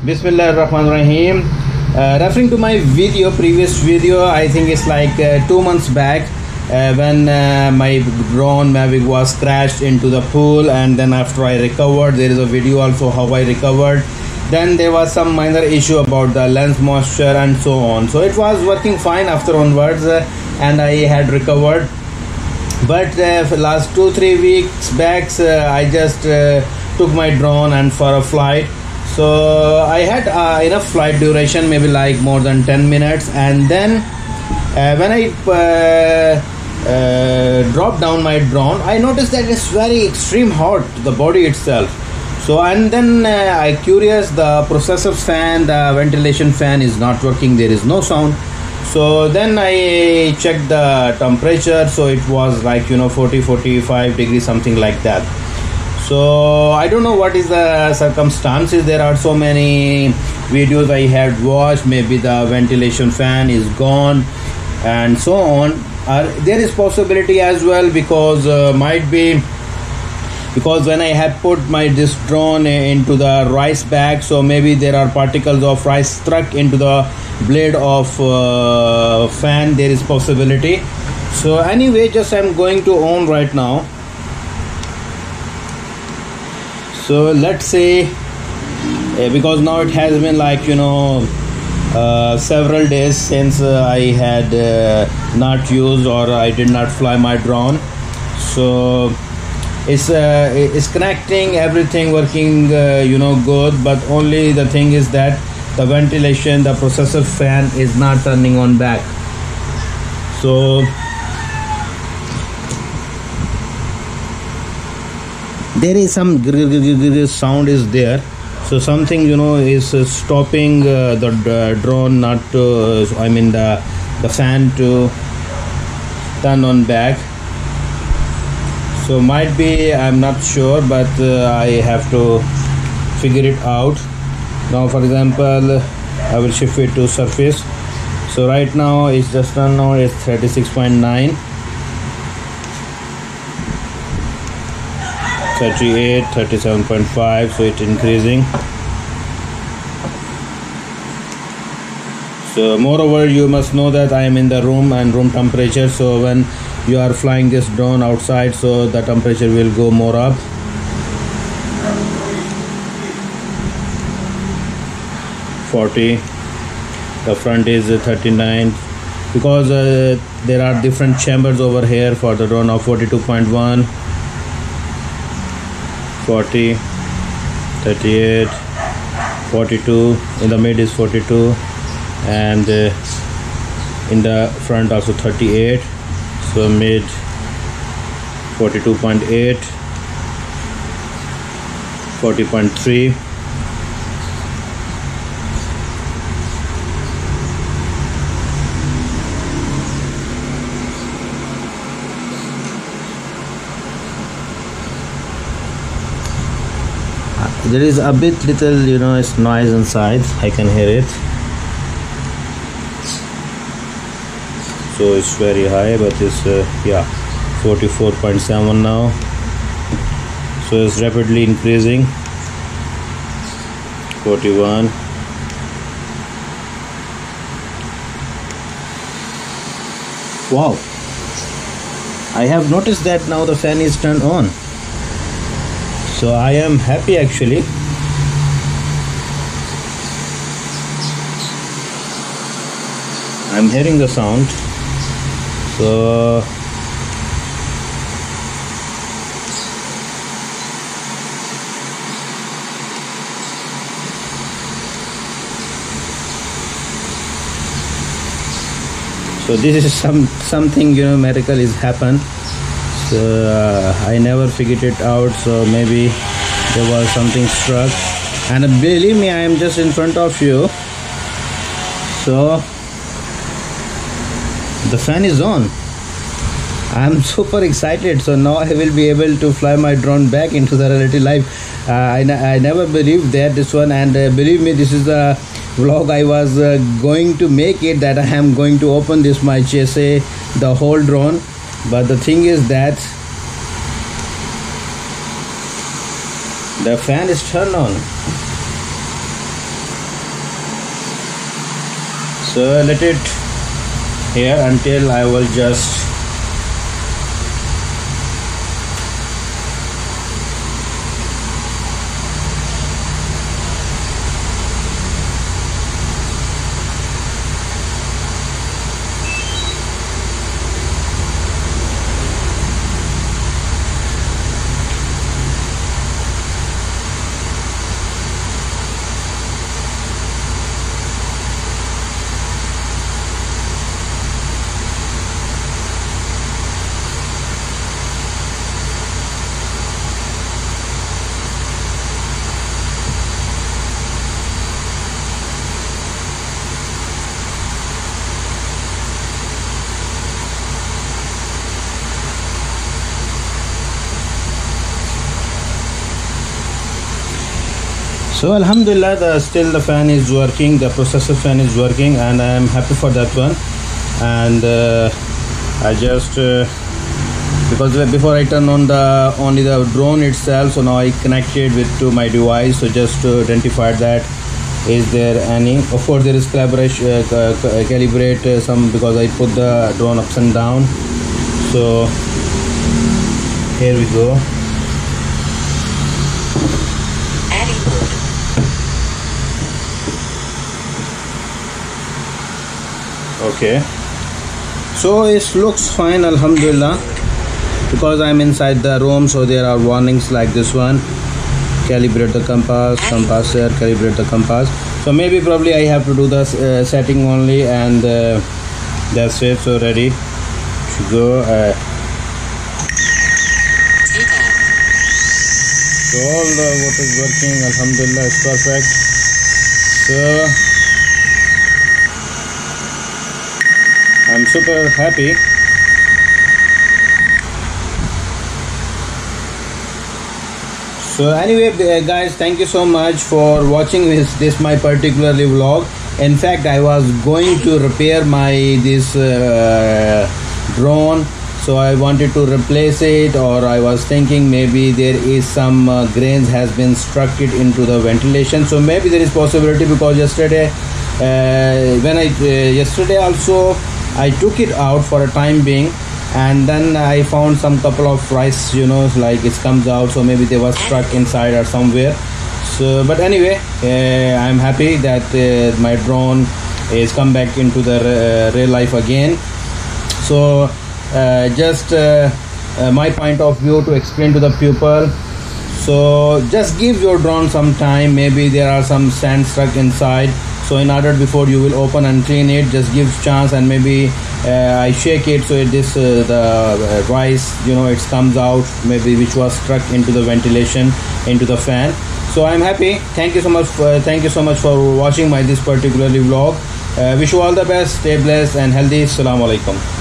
Bismillahirrahmanirrahim. Referring to my video, previous video, I think it's like 2 months back, when my drone Mavic was crashed into the pool, and then after I recovered, there is a video also how I recovered. Then there was some minor issue about the lens moisture and so on. So it was working fine after onwards, and I had recovered. But for last 2-3 weeks back, I just took my drone and for a flight. So I had enough flight duration, maybe like more than 10 minutes. And then when I dropped down my drone, I noticed that it's very extreme hot, the body itself. So and then I curious, the processor fan, the ventilation fan is not working, there is no sound. So then I checked the temperature, so it was like, you know, 40-45 degrees, something like that. So I don't know what is the circumstances. There are so many videos I had watched, maybe the ventilation fan is gone and so on. There is possibility as well, because might be because when I had put my this drone into the rice bag, so maybe there are particles of rice stuck into the blade of fan. There is possibility. So anyway, just I'm going to on right now. So let's say, because now it has been like, you know, several days since I had not used or I did not fly my drone. So it's connecting, everything working, you know, good. But only the thing is that the ventilation, the processor fan is not turning on back. So there is some sound is there. So something, you know, is stopping the drone not to, I mean the fan to turn on back. So might be, I'm not sure, but I have to figure it out. Now for example, I will shift it to surface. So right now it's just now it's 36.9, 38, 37.5. So it's increasing. So moreover, you must know that I am in the room and room temperature. So when you are flying this drone outside, so the temperature will go more up. The front is 39, because there are different chambers over here for the drone of 42.1, 40, 38, 42, in the mid is 42, and in the front also 38. So mid 42.8, 40.3, there is a bit little, you know, it's noise inside, I can hear it. So it's very high, but it's yeah, 44.7 now. So it's rapidly increasing. 41, wow, I have noticed that now the fan is turned on, so I am happy actually. I'm hearing the sound. So this is something, you know, miracle is happened. So I never figured it out. So maybe there was something struck, and believe me, I am just in front of you. So the fan is on. I'm super excited. So now I will be able to fly my drone back into the reality life. I never believed that this one, and believe me, this is the vlog I was going to make it, that I am going to open this my chassis, the whole drone. But the thing is that the fan is turned on. So let it here until I will just so alhamdulillah, still the fan is working, the processor fan is working, and I am happy for that one. And I just because before I turn on the only the drone itself, so now I connected with to my device, so just to identify that is there any, of course there is calibrate some, because I put the drone up and down. So here we go. Okay, so it looks fine alhamdulillah, because I'm inside the room, so there are warnings like this one, calibrate the compass here, calibrate the compass. So maybe probably I have to do the setting only, and that's it. So ready to go. So all the what is working alhamdulillah, it's perfect. So I'm super happy. So anyway guys, thank you so much for watching this my particularly vlog. In fact, I was going to repair my this drone, so I wanted to replace it, or I was thinking maybe there is some grains has been struck it into the ventilation, so maybe there is possibility, because yesterday yesterday also I took it out for a time being, and then I found some couple of rice, you know, like it comes out, so maybe they were stuck inside or somewhere. So but anyway, I'm happy that my drone is come back into the real life again. So just my point of view to explain to the people, so just give your drone some time, maybe there are some sand stuck inside. So in order before you will open and clean it, just give chance, and maybe I shake it, so this the rice, you know, it comes out, maybe which was struck into the ventilation, into the fan. So I'm happy. Thank you so much. Thank you so much for watching my this particular vlog. Wish you all the best. Stay blessed and healthy. Assalamu alaikum.